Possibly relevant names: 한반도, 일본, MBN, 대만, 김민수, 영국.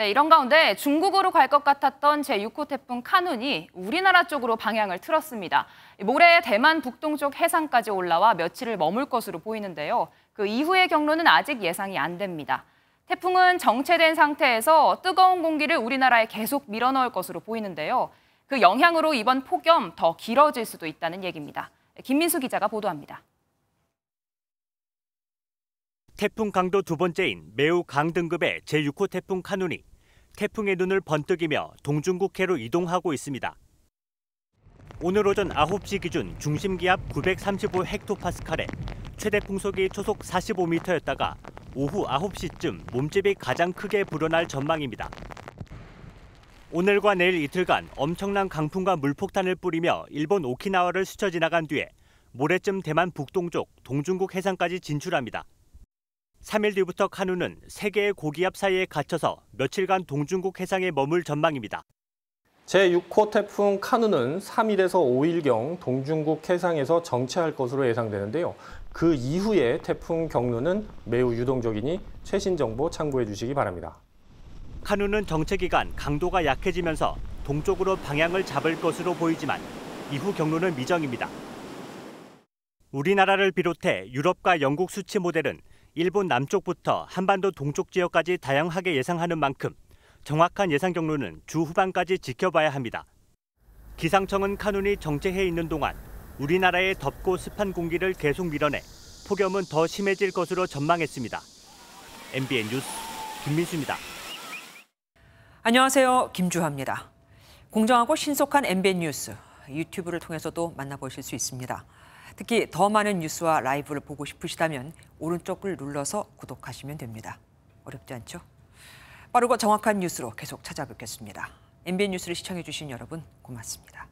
네, 이런 가운데 중국으로 갈 것 같았던 제6호 태풍 카눈이 우리나라 쪽으로 방향을 틀었습니다. 모레 대만 북동쪽 해상까지 올라와 며칠을 머물 것으로 보이는데요. 그 이후의 경로는 아직 예상이 안 됩니다. 태풍은 정체된 상태에서 뜨거운 공기를 우리나라에 계속 밀어넣을 것으로 보이는데요. 그 영향으로 이번 폭염 더 길어질 수도 있다는 얘기입니다. 김민수 기자가 보도합니다. 태풍 강도 두 번째인 매우 강등급의 제6호 태풍 카눈이 태풍의 눈을 번뜩이며 동중국해로 이동하고 있습니다. 오늘 오전 9시 기준 중심기압 935헥토파스칼에 최대 풍속이 초속 45m였다가 오후 9시쯤 몸집이 가장 크게 불어날 전망입니다. 오늘과 내일 이틀간 엄청난 강풍과 물폭탄을 뿌리며 일본 오키나와를 스쳐 지나간 뒤에 모레쯤 대만 북동쪽 동중국 해상까지 진출합니다. 3일 뒤부터 카눈은 3개의 고기압 사이에 갇혀서 며칠간 동중국 해상에 머물 전망입니다. 제6호 태풍 카눈은 3일에서 5일경 동중국 해상에서 정체할 것으로 예상되는데요. 그 이후에 태풍 경로는 매우 유동적이니 최신 정보 참고해 주시기 바랍니다. 카눈은 정체 기간 강도가 약해지면서 동쪽으로 방향을 잡을 것으로 보이지만 이후 경로는 미정입니다. 우리나라를 비롯해 유럽과 영국 수치 모델은 일본 남쪽부터 한반도 동쪽 지역까지 다양하게 예상하는 만큼 정확한 예상 경로는 주 후반까지 지켜봐야 합니다. 기상청은 카눈이 정체해 있는 동안 우리나라의 덥고 습한 공기를 계속 밀어내 폭염은 더 심해질 것으로 전망했습니다. MBN 뉴스 김민수입니다. 안녕하세요. 김주하입니다. 공정하고 신속한 MBN 뉴스, 유튜브를 통해서도 만나보실 수 있습니다. 특히 더 많은 뉴스와 라이브를 보고 싶으시다면 오른쪽을 눌러서 구독하시면 됩니다. 어렵지 않죠? 빠르고 정확한 뉴스로 계속 찾아뵙겠습니다. MBN 뉴스를 시청해주신 여러분 고맙습니다.